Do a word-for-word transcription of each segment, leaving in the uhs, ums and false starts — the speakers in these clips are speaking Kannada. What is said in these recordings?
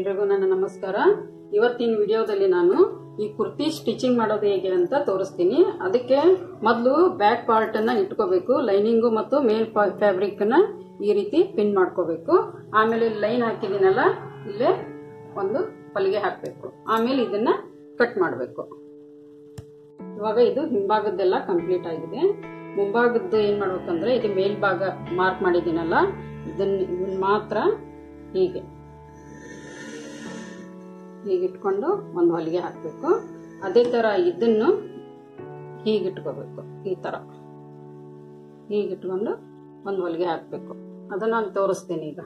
ಎಲ್ರಿಗೂ ನನ್ನ ನಮಸ್ಕಾರ. ಇವತ್ತಿನ ವಿಡಿಯೋದಲ್ಲಿ ನಾನು ಈ ಕುರ್ತಿ ಸ್ಟಿಚಿಂಗ್ ಮಾಡೋದು ಹೇಗೆ ಅಂತ ತೋರಿಸ್ತೀನಿ. ಅದಕ್ಕೆ ಮೊದಲು ಬ್ಯಾಕ್ ಪಾರ್ಟ್ ಅನ್ನ ಇಟ್ಕೋಬೇಕು, ಲೈನಿಂಗ್ ಮತ್ತು ಮೇಲ್ ಫ್ಯಾಬ್ರಿಕ್ ಅನ್ನ ಈ ರೀತಿ ಪಿನ್ ಮಾಡ್ಕೋಬೇಕು. ಆಮೇಲೆ ಲೈನ್ ಹಾಕಿದೀನಲ್ಲ, ಇಲ್ಲೇ ಒಂದು ಪಲ್ಗೆ ಹಾಕಬೇಕು. ಆಮೇಲೆ ಇದನ್ನ ಕಟ್ ಮಾಡಬೇಕು. ಇವಾಗ ಇದು ಹಿಂಭಾಗದ್ದೆಲ್ಲ ಕಂಪ್ಲೀಟ್ ಆಗಿದೆ. ಮುಂಭಾಗದ್ದು ಏನ್ ಮಾಡ್ಬೇಕಂದ್ರೆ, ಇದು ಮೇಲ್ಭಾಗ ಮಾರ್ಕ್ ಮಾಡಿದೀನಲ್ಲ, ಇದನ್ನ ಮಾತ್ರ ಹೀಗೆ ಹೀಗಿಟ್ಕೊಂಡು ಒಂದು ಹೊಲಿಗೆ ಹಾಕಬೇಕು. ಅದೇ ತರ ಇದನ್ನು ಹೀಗಿಟ್ಕೋಬೇಕು, ಈ ತರ ಹೀಗಿಟ್ಕೊಂಡು ಒಂದು ಹೊಲಿಗೆ ಹಾಕಬೇಕು. ಅದನ್ನ ನಾನು ತೋರಿಸ್ತೀನಿ ಈಗ.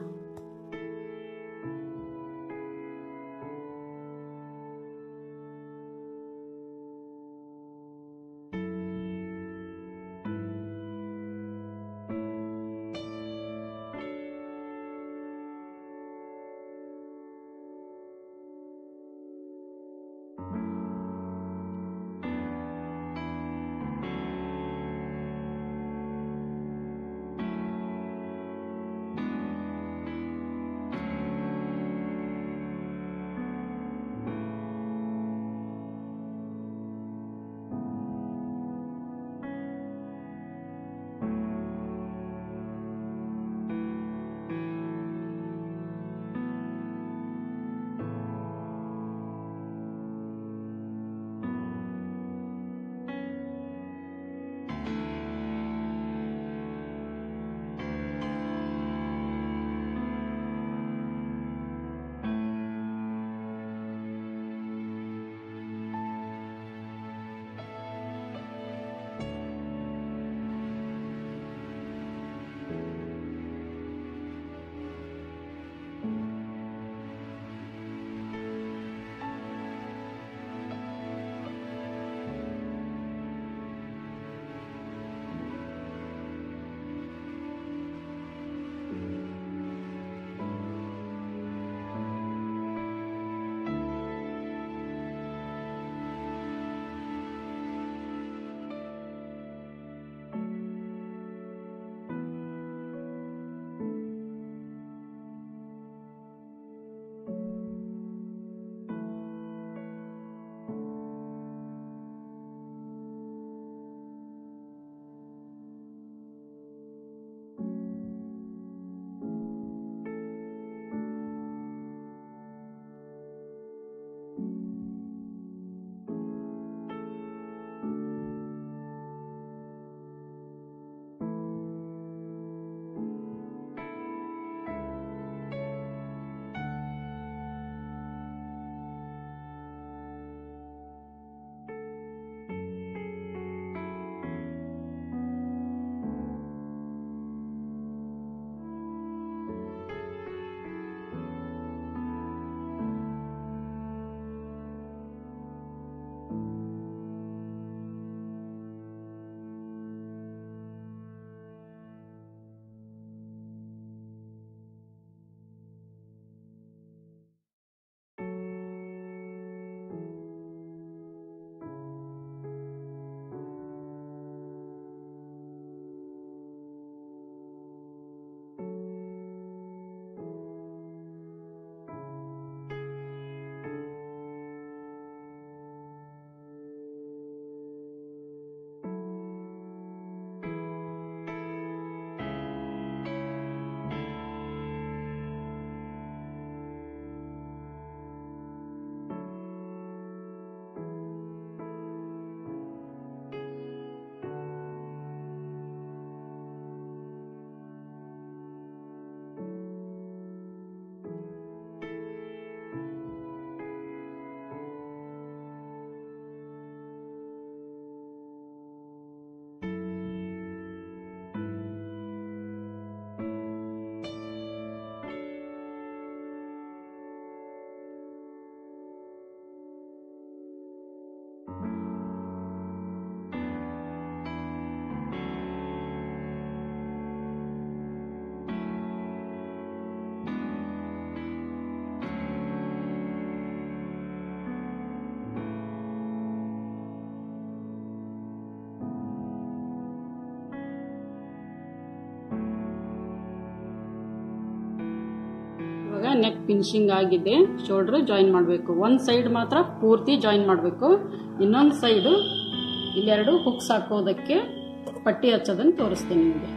ನೆಕ್ ಫಿನಿಶಿಂಗ್ ಆಗಿದೆ, ಶೋಲ್ಡರ್ ಜಾಯಿನ್ ಮಾಡಬೇಕು. ಒಂದು ಸೈಡ್ ಮಾತ್ರ ಪೂರ್ತಿ ಜಾಯಿನ್ ಮಾಡಬೇಕು, ಇನ್ನೊಂದು ಸೈಡು ಇಲ್ಲೆರಡು ಹುಕ್ಸ್ ಹಾಕೋದಕ್ಕೆ ಪಟ್ಟಿ ಹಚ್ಚೋದನ್ನು ತೋರಿಸ್ತೀನಿ ನಿಮಗೆ.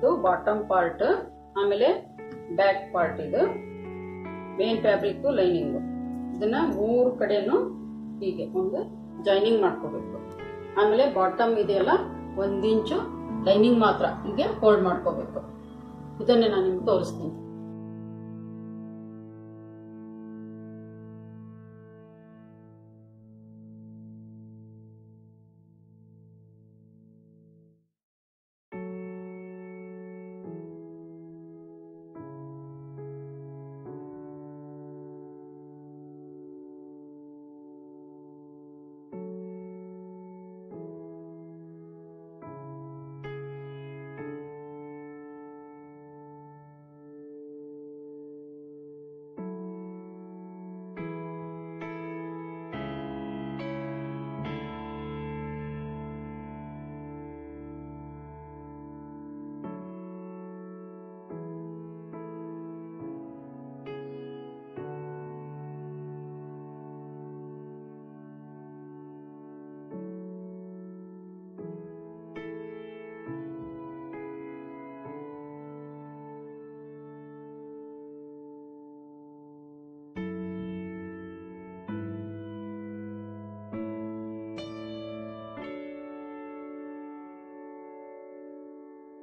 ಇದು ಬಾಟಮ್ ಪಾರ್ಟ್, ಆಮೇಲೆ ಬ್ಯಾಕ್ ಪಾರ್ಟ್, ಇದು ಮೇನ್ ಫ್ಯಾಬ್ರಿಕ್ ಲೈನಿಂಗ್. ಇದನ್ನ ಮೂರು ಕಡೆನು ಹೀಗೆ ಒಂದು ಜಾಯಿನಿಂಗ್ ಮಾಡ್ಕೋಬೇಕು. ಆಮೇಲೆ ಬಾಟಮ್ ಇದೆಯಲ್ಲ ಒಂದ್ ಇಂಚು ಲೈನಿಂಗ್ ಮಾತ್ರ ಹೀಗೆ ಫೋಲ್ಡ್ ಮಾಡ್ಕೋಬೇಕು. ಇದನ್ನೇ ನಾನು ನಿಮ್ಗೆ ತೋರಿಸ್ತೀನಿ.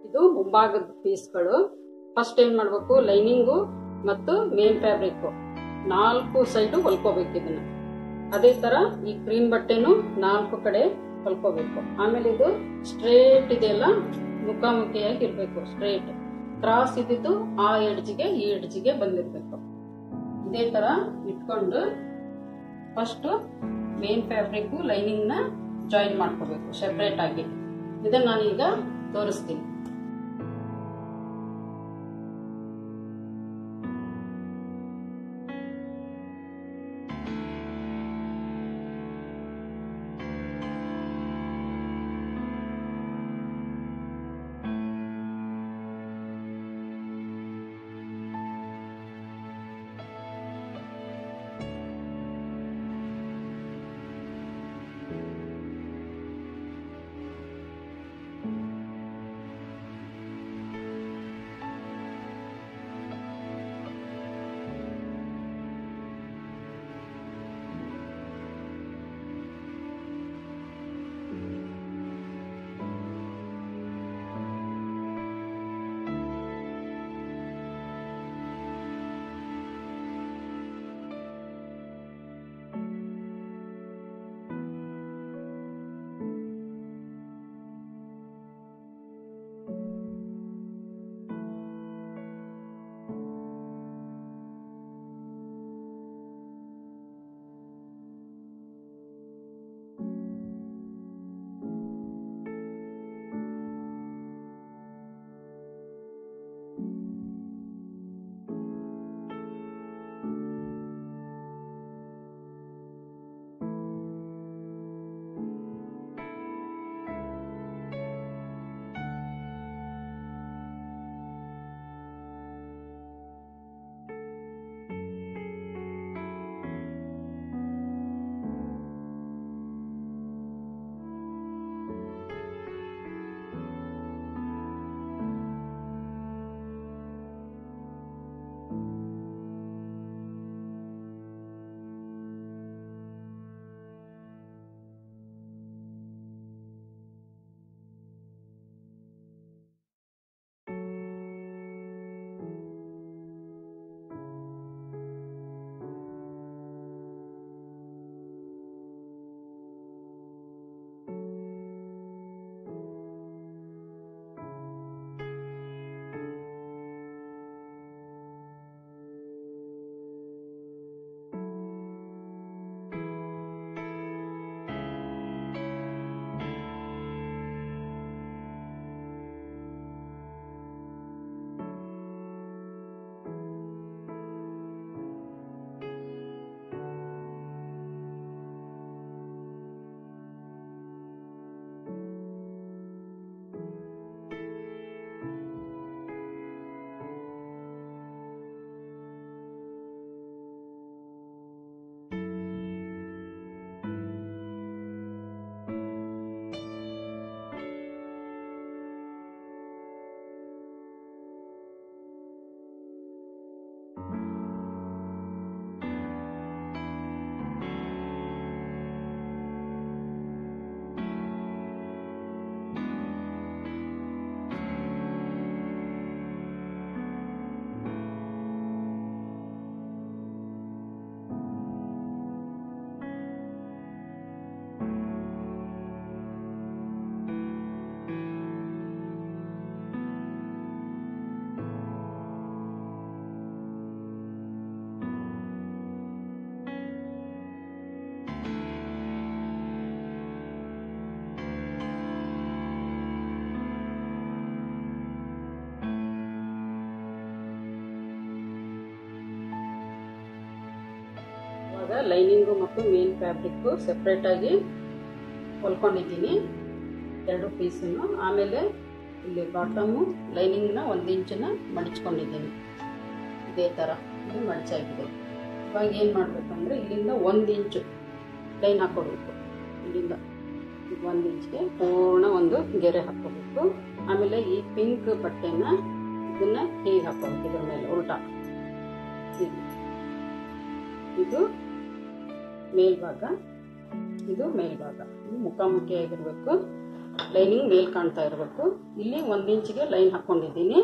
ಇದು ಮುಂಭಾಗದ ಪೀಸ್ಗಳು. ಫಸ್ಟ್ ಏನ್ ಮಾಡ್ಬೇಕು, ಲೈನಿಂಗು ಮತ್ತು ಮೇನ್ ಫ್ಯಾಬ್ರಿಕ್ ನಾಲ್ಕು ಸೈಡ್ ಹೊಲ್ಕೋಬೇಕು. ಇದನ್ನ ಅದೇ ತರ ಈ ಕ್ರೀಮ್ ಬಟ್ಟೆನು ನಾಲ್ಕು ಕಡೆ ಹೊಲ್ಕೋಬೇಕು. ಆಮೇಲೆ ಇದು ಸ್ಟ್ರೇಟ್ ಇದೆಲ್ಲ ಮುಖಾಮುಖಿಯಾಗಿ ಇರ್ಬೇಕು. ಸ್ಟ್ರೇಟ್ ಕ್ರಾಸ್ ಇದ್ದಿದ್ದು ಆ ಎಡ್ಜ್ಗೆ ಈ ಎಡ್ಜ್ಗೆ ಬಂದಿರ್ಬೇಕು. ಇದೇ ತರ ಇಟ್ಕೊಂಡು ಫಸ್ಟ್ ಮೇನ್ ಫ್ಯಾಬ್ರಿಕ್ ಲೈನಿಂಗ್ ನ ಜಾಯಿನ್ ಮಾಡ್ಕೋಬೇಕು ಸೆಪರೇಟ್ ಆಗಿ. ಇದನ್ನ ನಾನೀಗ ತೋರಿಸ್ತೀನಿ. ಇವಾಗ ಲೈನಿಂಗು ಮತ್ತು ಮೇನ್ ಫ್ಯಾಬ್ರಿಕ್ ಸೆಪರೇಟ್ ಆಗಿ ಹೊಲ್ಕೊಂಡಿದ್ದೀನಿ ಎರಡು ಪೀಸನ್ನು. ಆಮೇಲೆ ಇಲ್ಲಿ ಬಾಟಮು ಲೈನಿಂಗ್ನ ಒಂದು ಇಂಚನ್ನು ಮಡಚ್ಕೊಂಡಿದ್ದೀನಿ. ಇದೇ ಥರ ಇದು ಮಡಚಾಗಿದೆ. ಇವಾಗ ಏನು ಮಾಡಬೇಕಂದ್ರೆ ಇಲ್ಲಿಂದ ಒಂದು ಇಂಚು ಲೈನ್ ಹಾಕೋಬೇಕು. ಇಲ್ಲಿಂದ ಈಗ ಒಂದು ಇಂಚಿಗೆ ಪೂರ್ಣ ಒಂದು ಗೆರೆ ಹಾಕೋಬೇಕು. ಆಮೇಲೆ ಈ ಪಿಂಕ್ ಬಟ್ಟೆನ ಇದನ್ನು ಹೀಗೆ ಹಾಕೋಬೇಕು, ಇದ್ರ ಮೇಲೆ ಉಲ್ಟಾ. ಇದು ಮೇಲ್ಭಾಗ, ಇದು ಮೇಲ್ಭಾಗ. ಇದು ಮುಖಾಮುಖಿಯಾಗಿರಬೇಕು, ಲೈನಿಂಗ್ ಮೇಲ್ ಕಾಣ್ತಾ ಇರಬೇಕು. ಇಲ್ಲಿ ಒಂದು ಇಂಚಿಗೆ ಲೈನ್ ಹಾಕೊಂಡಿದ್ದೀನಿ.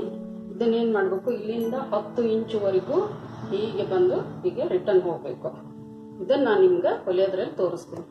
ಇದನ್ನೇನು ಮಾಡಬೇಕು, ಇಲ್ಲಿಂದ ಹತ್ತು ಇಂಚುವರೆಗೂ ಹೀಗೆ ಬಂದು ಹೀಗೆ ರಿಟರ್ನ್ ಹೋಗಬೇಕು. ಇದನ್ನು ನಾನು ನಿಮ್ಗೆ ಹೊಲಿಯೋದ್ರಲ್ಲಿ ತೋರಿಸ್ತೀನಿ.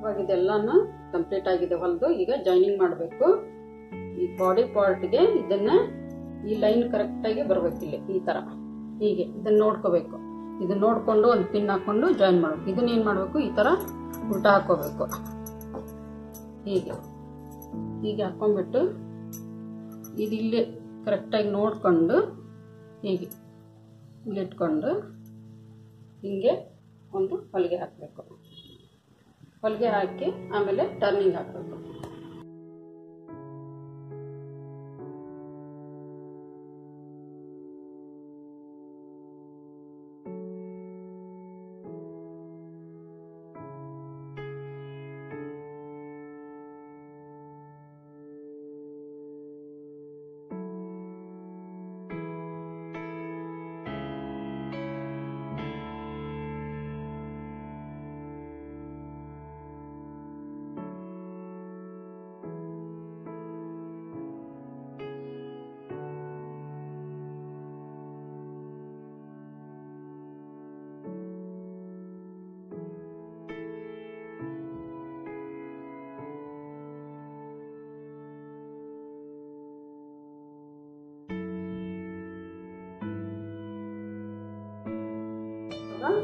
ಇವಾಗ ಇದೆಲ್ಲಾನು ಕಂಪ್ಲೀಟ್ ಆಗಿದೆ ಹೊಲದು. ಈಗ ಜಾಯಿನಿಂಗ್ ಮಾಡಬೇಕು. ಈ ಬಾಡಿ ಪಾರ್ಟ್ಗೆ ಇದನ್ನ ಈ ಲೈನ್ ಕರೆಕ್ಟ್ ಆಗಿ ಬರ್ಬೇಕಿಲ್ಲ, ಈ ತರ ಹೀಗೆ ಇದನ್ನ ನೋಡ್ಕೋಬೇಕು. ಇದನ್ನ ನೋಡ್ಕೊಂಡು ಒಂದು ಪಿನ್ ಹಾಕೊಂಡು ಜಾಯಿನ್ ಮಾಡಬೇಕು. ಇದನ್ನ ಏನ್ ಮಾಡ್ಬೇಕು, ಈ ತರ ಉಲ್ಟಾ ಹಾಕೋಬೇಕು. ಹೀಗೆ ಹೀಗೆ ಹಾಕೊಂಡ್ಬಿಟ್ಟು ಇದಿಲ್ಲಿ ಕರೆಕ್ಟಾಗಿ ನೋಡ್ಕೊಂಡು ಹೀಗೆ ಇಲ್ಲಿಟ್ಕೊಂಡು ಹಿಂಗೆ ಒಂದು ಹೊಲಿಗೆ ಹಾಕಬೇಕು. ಹೊಲಿಗೆ ಹಾಕಿ ಆಮೇಲೆ ಟರ್ನಿಂಗ್ ಹಾಕಬೇಕು.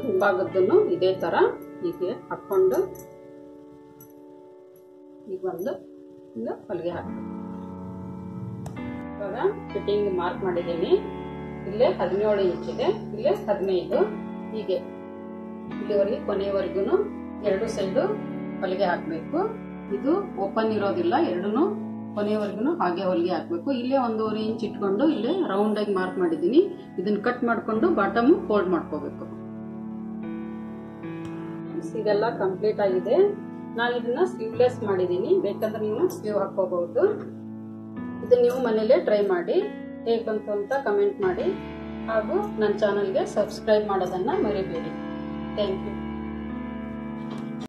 ಹಿಂಭಾಗದನ್ನು ಇದೇ ತರ ಹೀಗೆ ಹಾಕೊಂಡು ಈಗ ಒಂದು ಹಿಂಗ ಹೊಲಿಗೆ ಹಾಕಬೇಕು. ಇವಾಗ ಫಿಟ್ಟಿಂಗ್ ಮಾರ್ಕ್ ಮಾಡಿದ್ದೀನಿ. ಇಲ್ಲೇ ಹದಿನೇಳು ಇಂಚಿದೆ, ಇಲ್ಲೇ ಹದಿನೈದು, ಹೀಗೆ ಇಲ್ಲಿವರೆಗೆ ಕೊನೆಯವರೆಗೂ ಎರಡು ಸೈಡು ಹೊಲಿಗೆ ಹಾಕಬೇಕು. ಇದು ಓಪನ್ ಇರೋದಿಲ್ಲ, ಎರಡೂ ಕೊನೆಯವರೆಗೂ ಹಾಗೆ ಹೊಲಿಗೆ ಹಾಕಬೇಕು. ಇಲ್ಲೇ ಒಂದೂವರೆ ಇಂಚ್ ಇಟ್ಕೊಂಡು ಇಲ್ಲೇ ರೌಂಡ್ ಆಗಿ ಮಾರ್ಕ್ ಮಾಡಿದ್ದೀನಿ. ಇದನ್ನ ಕಟ್ ಮಾಡಿಕೊಂಡು ಬಾಟಮ್ ಫೋಲ್ಡ್ ಮಾಡ್ಕೋಬೇಕು. ಇದೆಲ್ಲ ಕಂಪ್ಲೀಟ್ ಆಗಿದೆ. ನಾನು ಇದನ್ನ ಸ್ಲೀವ್ಲೆಸ್ ಮಾಡಿದ್ದೀನಿ, ಬೇಕಂದ್ರೆ ನೀವು ಸ್ಲೀವ್ ಹಾಕೋಬಹುದು. ಇದನ್ನ ನೀವು ಮನೇಲೆ ಟ್ರೈ ಮಾಡಿ, ಹೇಗೆ ಬಂತು ಅಂತ ಕಮೆಂಟ್ ಮಾಡಿ, ಹಾಗೂ ನನ್ನ ಚಾನಲ್ಗೆ ಸಬ್ಸ್ಕ್ರೈಬ್ ಮಾಡೋದನ್ನ ಮರಿಬೇಡಿ. Thank you.